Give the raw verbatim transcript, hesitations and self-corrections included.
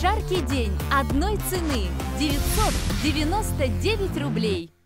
жаркий день одной цены девятьсот девяносто девять рублей.